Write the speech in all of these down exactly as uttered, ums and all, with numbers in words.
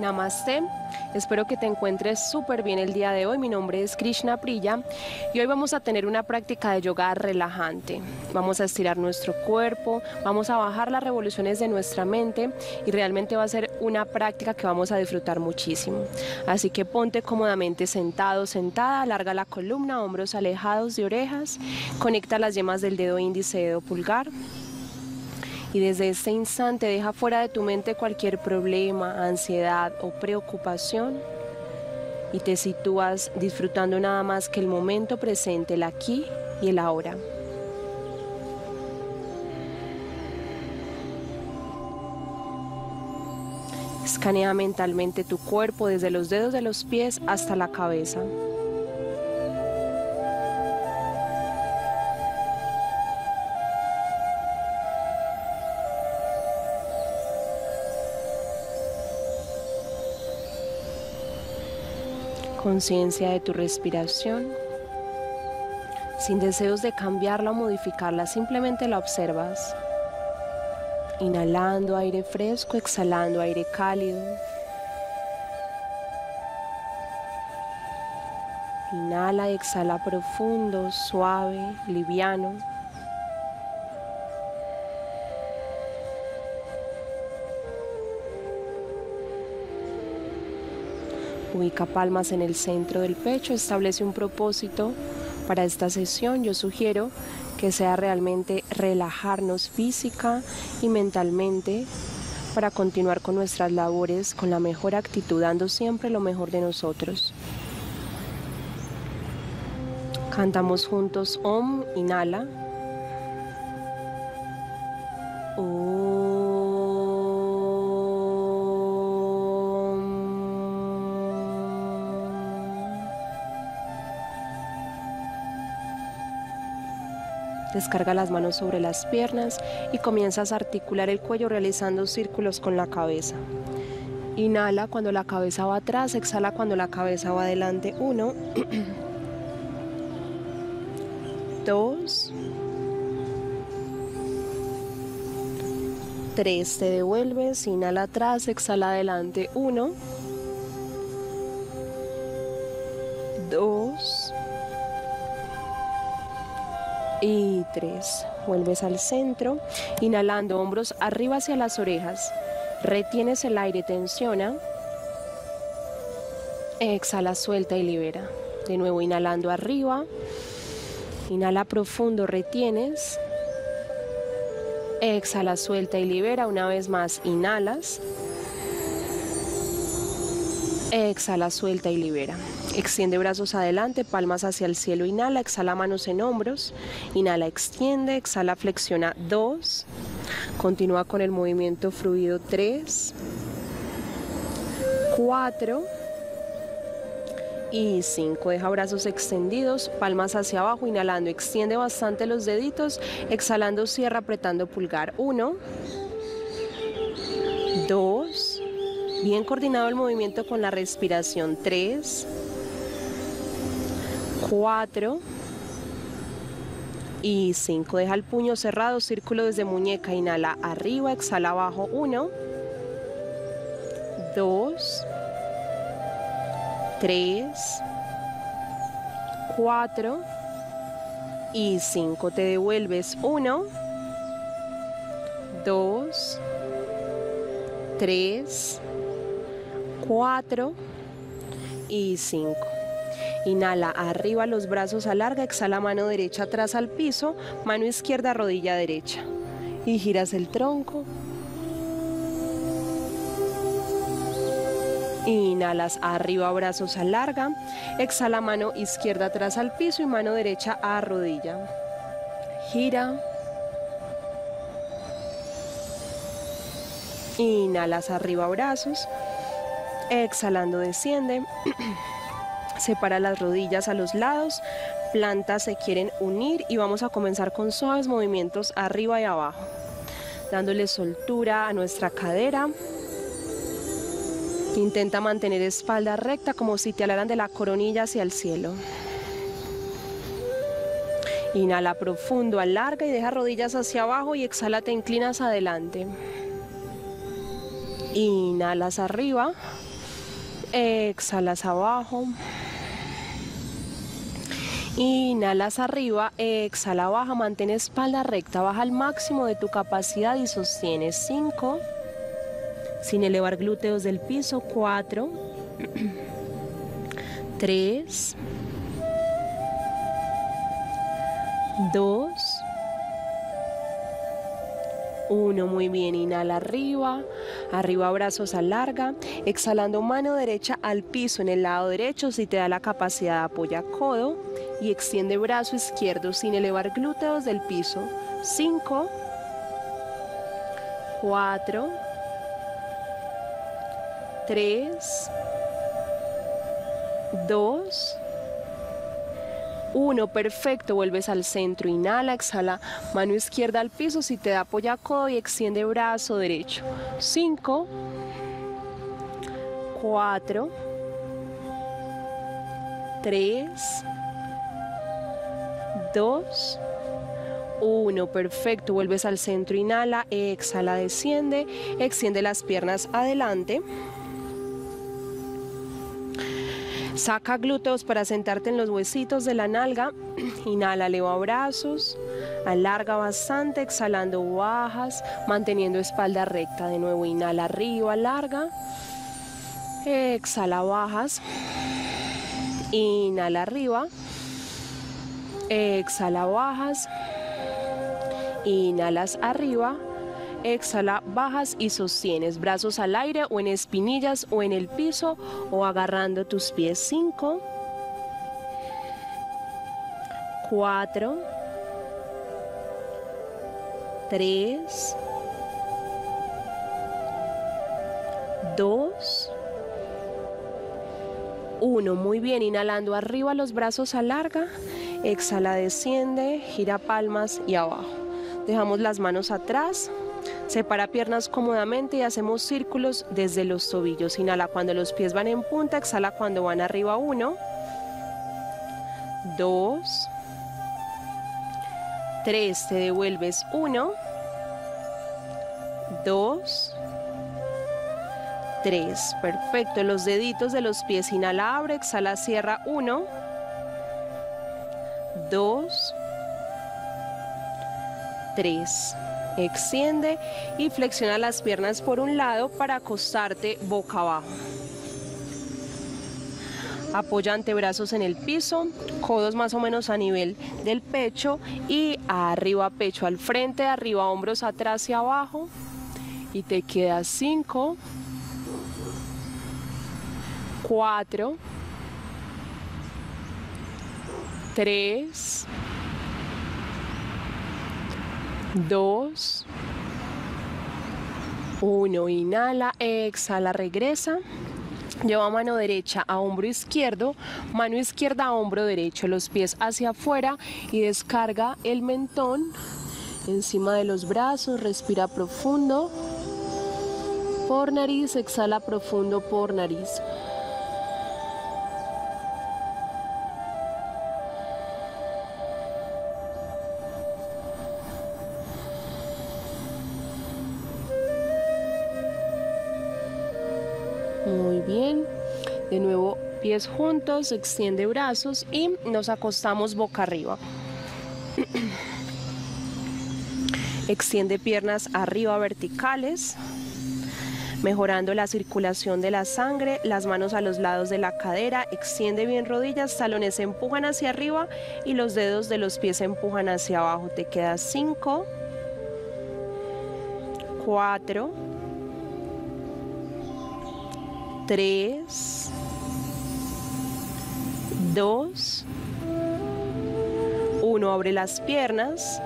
Namaste. Espero que te encuentres súper bien el día de hoy. Mi nombre es Krishna Priya y hoy vamos a tener una práctica de yoga relajante. Vamos a estirar nuestro cuerpo, vamos a bajar las revoluciones de nuestra mente y realmente va a ser una práctica que vamos a disfrutar muchísimo. Así que ponte cómodamente sentado, sentada, alarga la columna, hombros alejados de orejas, conecta las yemas del dedo índice y dedo pulgar. Y desde este instante deja fuera de tu mente cualquier problema, ansiedad o preocupación y te sitúas disfrutando nada más que el momento presente, el aquí y el ahora. Escanea mentalmente tu cuerpo desde los dedos de los pies hasta la cabeza. Conciencia de tu respiración, sin deseos de cambiarla o modificarla, simplemente la observas, inhalando aire fresco, exhalando aire cálido, inhala y exhala profundo, suave, liviano. Ubica palmas en el centro del pecho, establece un propósito para esta sesión. Yo sugiero que sea realmente relajarnos física y mentalmente para continuar con nuestras labores con la mejor actitud, dando siempre lo mejor de nosotros. Cantamos juntos Om, inhala. Descarga las manos sobre las piernas y comienzas a articular el cuello realizando círculos con la cabeza. Inhala cuando la cabeza va atrás, exhala cuando la cabeza va adelante. Uno, dos, tres, te devuelves, inhala atrás, exhala adelante. Uno, dos, y tres, vuelves al centro, inhalando hombros arriba hacia las orejas, retienes el aire, tensiona, exhala, suelta y libera. De nuevo inhalando arriba, inhala profundo, retienes, exhala, suelta y libera. Una vez más, inhalas, exhala, suelta y libera. Extiende brazos adelante, palmas hacia el cielo, inhala, exhala manos en hombros, inhala, extiende, exhala, flexiona, dos, continúa con el movimiento fluido, tres, cuatro y cinco, deja brazos extendidos, palmas hacia abajo, inhalando, extiende bastante los deditos, exhalando, cierra, apretando pulgar, uno, dos, bien coordinado el movimiento con la respiración, tres, cuatro y cinco, deja el puño cerrado, círculo desde muñeca, inhala arriba, exhala abajo, uno, dos, tres, cuatro y cinco, te devuelves, uno, dos, tres, cuatro y cinco. Inhala, arriba los brazos, alarga, exhala, mano derecha atrás al piso, mano izquierda, rodilla derecha. Y giras el tronco. Inhalas, arriba, brazos, alarga, exhala, mano izquierda atrás al piso y mano derecha a rodilla. Gira. Inhalas, arriba, brazos, exhalando, desciende. Separa las rodillas a los lados, plantas se quieren unir y vamos a comenzar con suaves movimientos arriba y abajo, dándole soltura a nuestra cadera. Intenta mantener espalda recta como si te alaran de la coronilla hacia el cielo. Inhala profundo, alarga y deja rodillas hacia abajo y exhala, te inclinas adelante. Inhalas arriba. exhalas abajo, inhalas arriba, exhala, baja, mantén espalda recta, baja al máximo de tu capacidad y sostienes. Cinco, sin elevar glúteos del piso. Cuatro, tres, dos, uno, muy bien, inhala arriba, arriba brazos alarga, exhalando mano derecha al piso en el lado derecho, si te da la capacidad apoya codo y extiende brazo izquierdo sin elevar glúteos del piso. Cinco, cuatro, tres, dos, uno, perfecto, vuelves al centro, inhala, exhala, mano izquierda al piso, si te da apoya codo y extiende brazo derecho. Cinco, cuatro, tres, dos, uno, perfecto, vuelves al centro, inhala, exhala, desciende, extiende las piernas adelante. Saca glúteos para sentarte en los huesitos de la nalga, inhala, eleva brazos, alarga bastante, exhalando bajas, manteniendo espalda recta, de nuevo inhala arriba, alarga, exhala bajas, inhala arriba, exhala bajas, inhalas arriba, exhala, bajas y sostienes, brazos al aire o en espinillas o en el piso o agarrando tus pies. Cinco, cuatro, tres, dos, uno, muy bien, inhalando arriba, los brazos alarga, exhala, desciende, gira palmas y abajo, dejamos las manos atrás. Separa piernas cómodamente y hacemos círculos desde los tobillos. Inhala cuando los pies van en punta, exhala cuando van arriba. Uno, dos, tres, te devuelves. Uno, dos, tres, perfecto. Los deditos de los pies, inhala, abre, exhala, cierra. Uno, dos, tres. Extiende y flexiona las piernas por un lado para acostarte boca abajo. Apoya antebrazos en el piso, codos más o menos a nivel del pecho y arriba, pecho al frente, arriba, hombros atrás y abajo. Y te quedas cinco, cuatro, tres, dos, uno, inhala, exhala, regresa, lleva mano derecha a hombro izquierdo, mano izquierda a hombro derecho, los pies hacia afuera y descarga el mentón encima de los brazos, respira profundo por nariz, exhala profundo por nariz. Muy bien, de nuevo pies juntos, extiende brazos y nos acostamos boca arriba. Extiende piernas arriba verticales, mejorando la circulación de la sangre, las manos a los lados de la cadera, extiende bien rodillas, talones se empujan hacia arriba y los dedos de los pies se empujan hacia abajo. Te quedas cinco, cuatro, tres, dos, uno, abre las piernas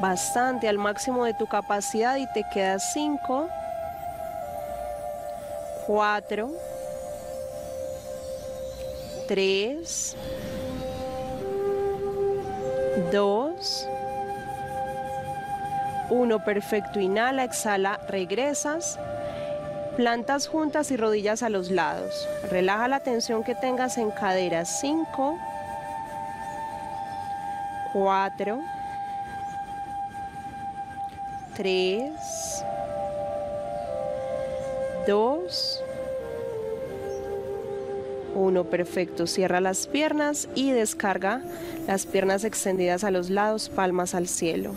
bastante al máximo de tu capacidad y te quedas cinco, cuatro, tres, dos, uno, perfecto, inhala, exhala, regresas. Plantas juntas y rodillas a los lados. Relaja la tensión que tengas en cadera. Cinco, cuatro, tres, dos, uno, perfecto. Cierra las piernas y descarga las piernas extendidas a los lados, palmas al cielo.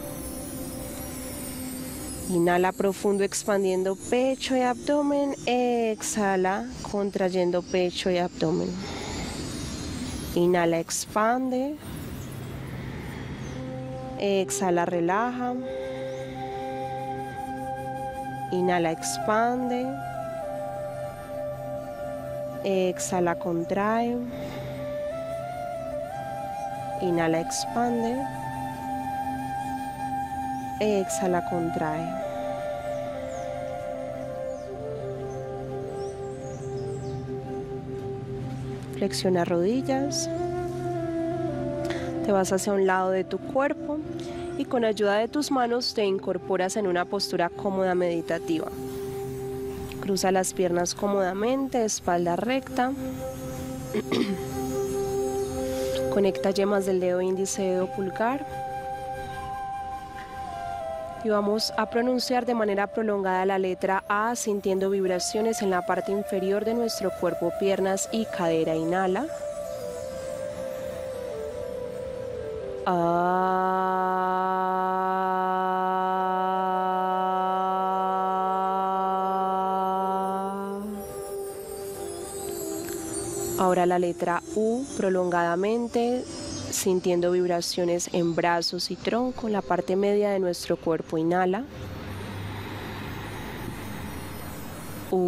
Inhala profundo expandiendo pecho y abdomen, exhala contrayendo pecho y abdomen. Inhala, expande, exhala, relaja. Inhala, expande, exhala, contrae. Inhala, expande, exhala, contrae. Flexiona rodillas, te vas hacia un lado de tu cuerpo y con ayuda de tus manos te incorporas en una postura cómoda meditativa. Cruza las piernas cómodamente, espalda recta. Conecta yemas del dedo índice y dedo pulgar. Y vamos a pronunciar de manera prolongada la letra A, sintiendo vibraciones en la parte inferior de nuestro cuerpo, piernas y cadera. Inhala. A. Ahora la letra U, prolongadamente, sintiendo vibraciones en brazos y tronco, en la parte media de nuestro cuerpo. Inhala. U.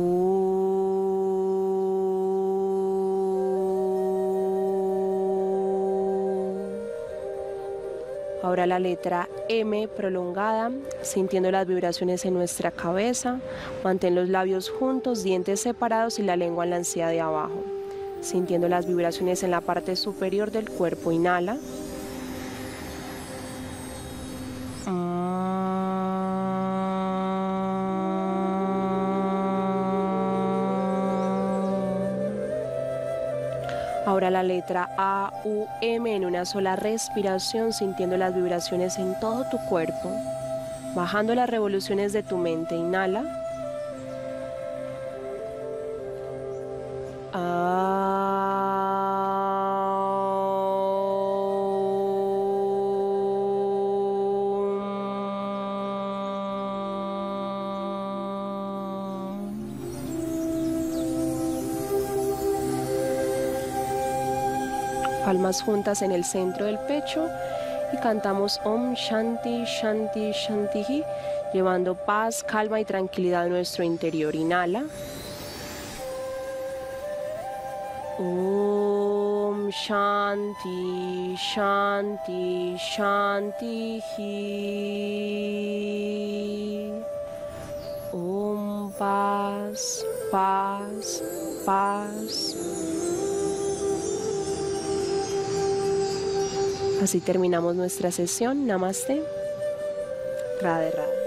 Ahora la letra M, prolongada, sintiendo las vibraciones en nuestra cabeza. Mantén los labios juntos, dientes separados y la lengua en la encía de abajo, sintiendo las vibraciones en la parte superior del cuerpo. Inhala. Ahora la letra A, U, M, en una sola respiración, sintiendo las vibraciones en todo tu cuerpo, bajando las revoluciones de tu mente. Inhala. Ah. Palmas juntas en el centro del pecho y cantamos Om Shanti Shanti Shanti, llevando paz, calma y tranquilidad a nuestro interior. Inhala. Om Shanti Shanti Shanti. Om paz, paz, paz. Así terminamos nuestra sesión. Namaste. Radhe, radhe.